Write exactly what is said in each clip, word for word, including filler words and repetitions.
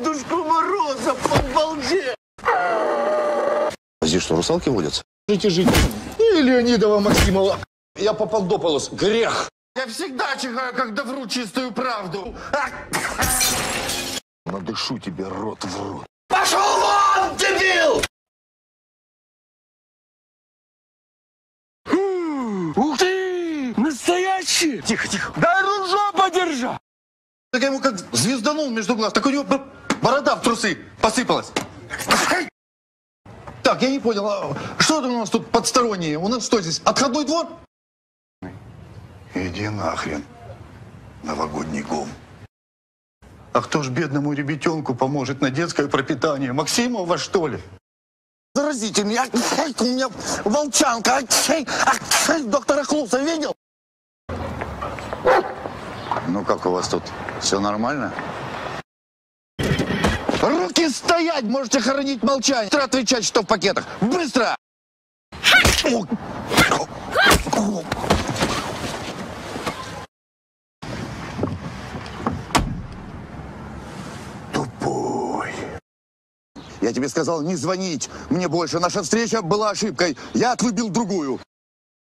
Дедушку Мороза под балде! Здесь что, русалки водятся? Жите, жите. И Леонидова Максимова. Я попал до полос. Грех. Я всегда чихаю, когда вру чистую правду. Надышу тебе рот в рот. Пошел вон, дебил! Ух ты! Настоящий! Тихо, тихо. Дай ружо подержа! Так я ему как звезданул между глаз. Так у него борода в трусы посыпалась. Так, я не понял, а что там у нас тут подсторонние? У нас что здесь, отходной двор? Иди нахрен, новогодний гум. А кто ж бедному ребятенку поможет на детское пропитание? Максимова, что ли? Заразите меня, у меня волчанка, доктора Клуса видел? Ну как у вас тут, все нормально? Руки стоять, можете хоронить молчание. Быстро отвечать, что в пакетах. Быстро! Тупой. Я тебе сказал не звонить мне больше. Наша встреча была ошибкой. Я отлюбил другую.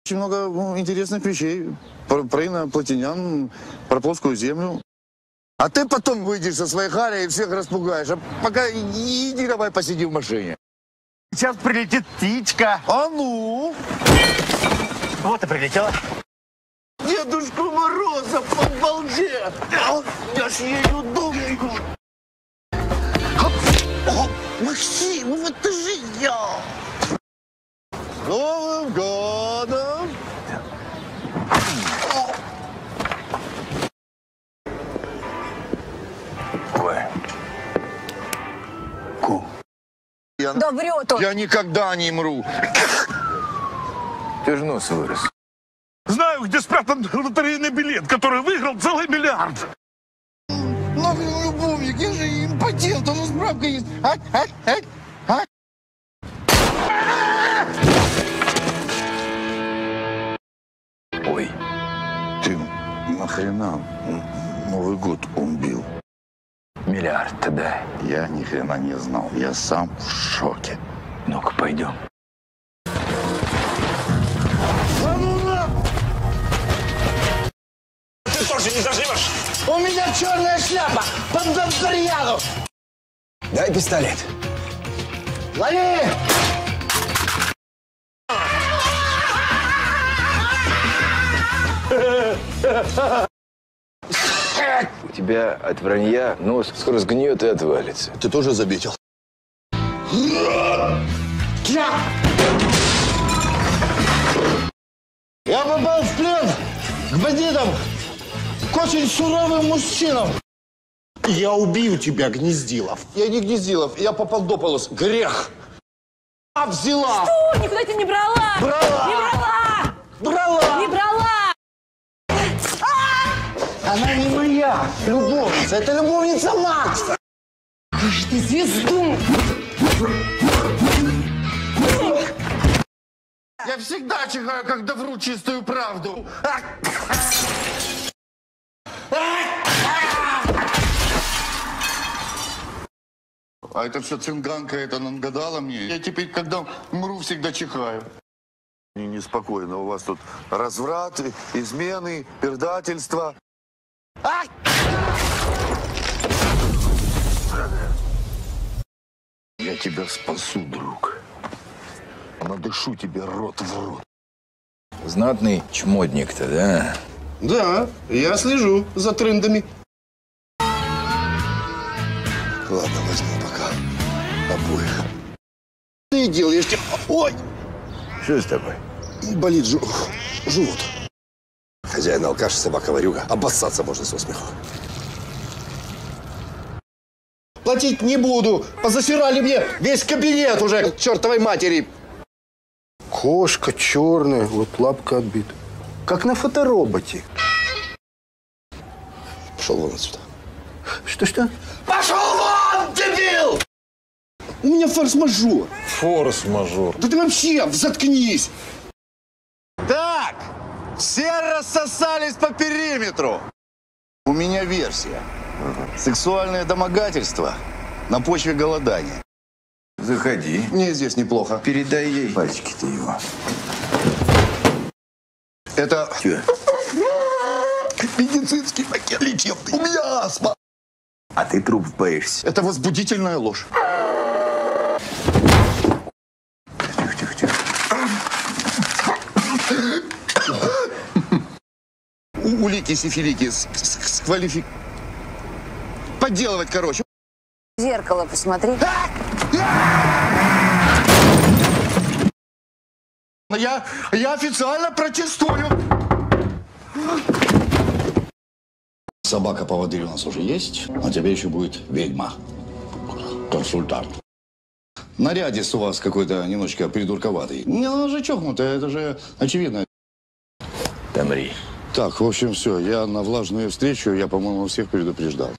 Очень много интересных вещей. Про, про инопланетян, про плоскую землю. А ты потом выйдешь со своей Харей и всех распугаешь. А пока иди давай посиди в машине. Сейчас прилетит птичка. А ну? Вот и прилетела. Дедушку Мороза под балде. Я ж ею думаю. Максим, вот ты же я. С Новым годом. Я... Да врет он. Я никогда не мру. Ты же нос вырос. Знаю, где спрятан лотерейный билет, который выиграл целый миллиард. Нахрен любовник, я же импотент, у нас справка есть. А, а, а, а. Ой, ты нахрена Новый год убил? Миллиард-то дай. Я ни хрена не знал. Я сам в шоке. Ну-ка, пойдем. А ну на! Ты тоже не заживешь? У меня черная шляпа под Донцарьяну. Дай пистолет. Лови! У тебя от вранья нос скоро сгниет и отвалится. Ты тоже забитил? Я попал в плен к бандитам, к очень суровым мужчинам. Я убью тебя, Гнездилов. Я не Гнездилов, я попал до полос. Грех. А взяла. Что? Никуда тебя не брала. Брала. Не брала. Брала. Не брала. Она не моя любовница, это любовница Макса. Какой же ты звезду. Я всегда чихаю, когда вру чистую правду. А это все цинганка, это она нагадала мне. Я теперь, когда мру, всегда чихаю. Неспокойно, у вас тут разврат, измены, пердательство. Ай! Я тебя спасу, друг. Надышу тебе рот в рот. Знатный чмодник-то, да? Да, я слежу за трендами. Ладно, возьму пока обоих. Ты делаешь тебе... Ой! Что с тобой? Болит жу... живот. Хозяин алкаш, собака ворюга. Обоссаться можно со смеху. Платить не буду. Позасирали мне весь кабинет уже к чертовой матери. Кошка черная, вот лапка отбита. Как на фотороботе. Пошел вон отсюда. Что-что? Пошел вон, дебил! У меня форс-мажор. Форс-мажор. Да ты вообще заткнись. Так. Все рассосались по периметру. У меня версия. Сексуальное домогательство на почве голодания. Заходи. Мне здесь неплохо. Передай ей пальчики-то его. Это... Чё? Медицинский пакет лечебный. У меня астма. А ты труп боишься. Это возбудительная ложь. Тихо-тихо-тихо. Улики сифилики сквалифик... Подделывать, короче. В зеркало посмотри. Я, я официально протестую. Собака-поводырь у нас уже есть, а тебе еще будет ведьма. Консультант. Нарядец у вас какой-то немножечко придурковатый. Не, она же чокнутая, это же очевидно. Тамри. Так, в общем, все, я на влажную встречу, я, по-моему, всех предупреждал.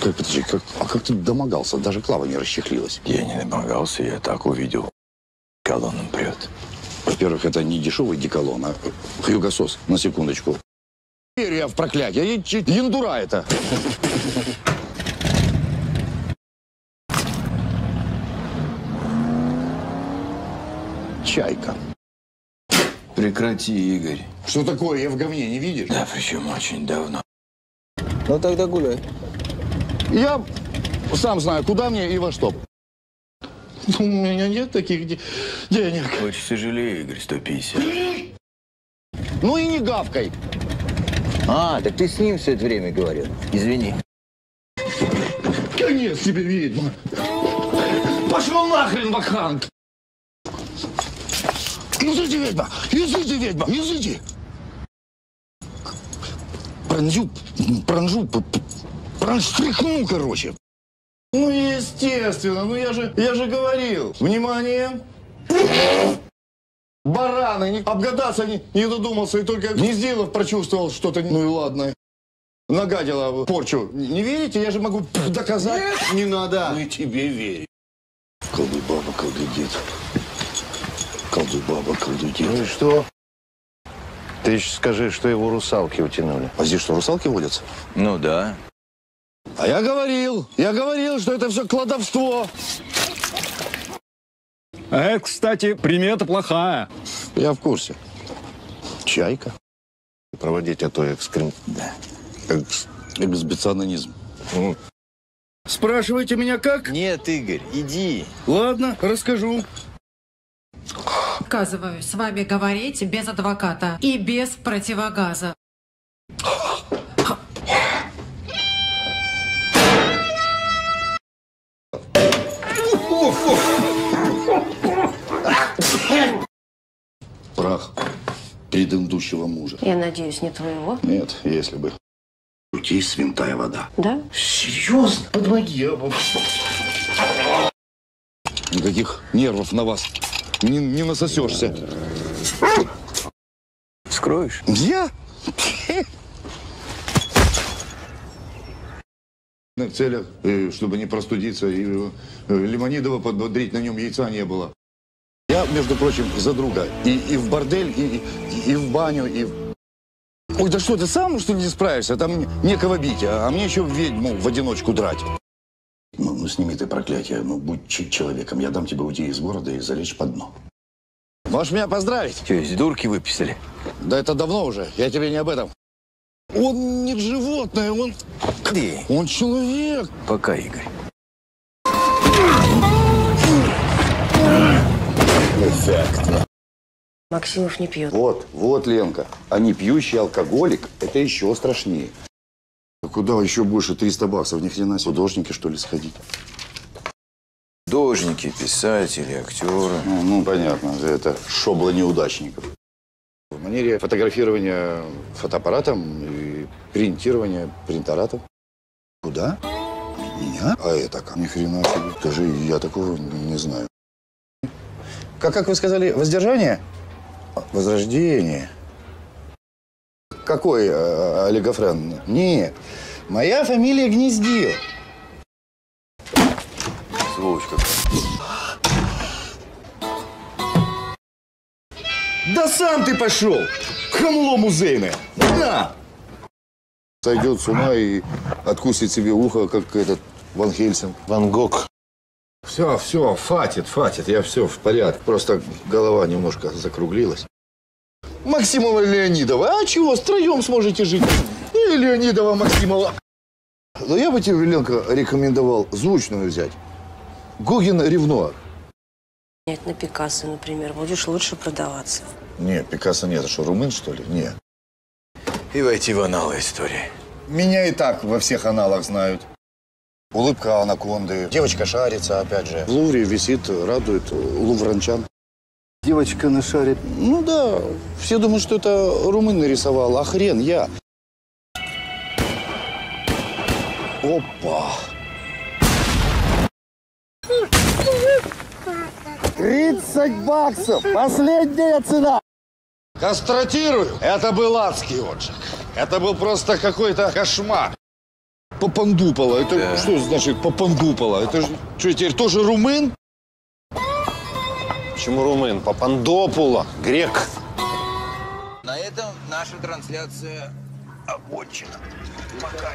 Как, подожди, как, а как ты домогался? Даже Клава не расчехлилась. Я не домогался, я так увидел. Колонном прет. Во-первых, это не дешевый деколон, а хрюгосос, на секундочку. Теперь я в проклятие, яндура это. Чайка. Прекрати, Игорь. Что такое, я в говне, не видишь? Да, причем очень давно. Ну тогда гуляй. Я сам знаю, куда мне и во что. У меня нет таких де денег. Очень сожалею, Игорь, сто пятьдесят. Ну и не гавкой. А, так ты с ним все это время говорил. Извини. Конец тебе, ведьма. Пошел нахрен, Бакхант. Изыди, ведьма, изыди, ведьма, изыди. Пронзю, пронжу, пронштрихну, короче. Ну, естественно, ну я же, я же говорил. Внимание! Бараны, не, обгадаться не, не додумался, и только Гнездилов прочувствовал что-то, ну и ладно. Нагадила порчу. Не верите? Я же могу доказать. Нет, не надо. Мы тебе верим. Колдуй баба, колдуй дед. Колдуй баба, колдуй дед. Ну и что? Ты еще скажи, что его русалки утянули. А здесь что, русалки водятся? Ну да. А я говорил, я говорил, что это все кладовство. А это, кстати, примета плохая. Я в курсе. Чайка. Проводить, а то экскрем... Да. Экс... Эксбиционизм. Спрашиваете меня как? Нет, Игорь, иди. Ладно, расскажу. Отказываюсь с вами говорить без адвоката и без противогаза. Прах предыдущего мужа. Я надеюсь, не твоего? Нет, если бы. Крути, свинтая вода. Да? Серьезно? Подвоги я вам. Никаких нервов на вас не, не насосешься. Скроешь? Я? В целях, чтобы не простудиться, и Лимонидова подбодрить, на нем яйца не было. Я, между прочим, за друга. И, и в бордель, и, и, и в баню, и... Ой, да что, ты сам, что ли, не справишься? Там некого бить, а, а мне еще ведьму в одиночку драть. Ну, ну сними ты проклятие, ну будь человеком. Я дам тебе уйти из города и залечь под дно. Можешь меня поздравить? Че, из дурки выписали? Да это давно уже, я тебе не об этом. Он не животное, он... Ты. Он человек. Пока, Игорь. Эффектно. Максимов не пьет. Вот, вот, Ленка. А не пьющий алкоголик, это еще страшнее. А куда еще больше триста баксов? Ни хрена себе. Художники, что ли, сходить? Художники, писатели, актеры. Ну, ну понятно, это шобла неудачников. В манере фотографирования фотоаппаратом и принтирования принтератом. Куда? Меня? А это как? Ни хрена себе. Даже я такого не знаю. Как, как вы сказали, воздержание? Возрождение. Какой э, олигофрен? Не, моя фамилия Гнездилов. Сволочка. Да сам ты пошел! Хамло музейное! На! Сойдет с ума и откусит себе ухо, как этот Ван Хельсинг. Ван Гог. Все, все, хватит, хватит, я все в порядке. Просто голова немножко закруглилась. Максимова Леонидова, а чего, втроем сможете жить? И Леонидова, Максимова. Но я бы тебе, Веленко, рекомендовал звучную взять. Гогин Ревнуар. Нет, на Пикассо, например, будешь лучше продаваться. Нет, Пикассо нет, а что, румын, что ли? Нет. И войти в аналы истории. Меня и так во всех аналах знают. Улыбка анаконды, девочка шарится, опять же. В Лувре висит, радует лувранчан. Девочка на шаре. Ну да, все думают, что это румын нарисовал, а хрен я. Опа! тридцать баксов! Последняя цена! Констатирую, это был адский отжиг. Это был просто какой-то кошмар. Попандупало. Это да. Что значит попандупало? Это же, что, теперь тоже румын? Почему румын? Папандопула. Грек. На этом наша трансляция окончена. Пока.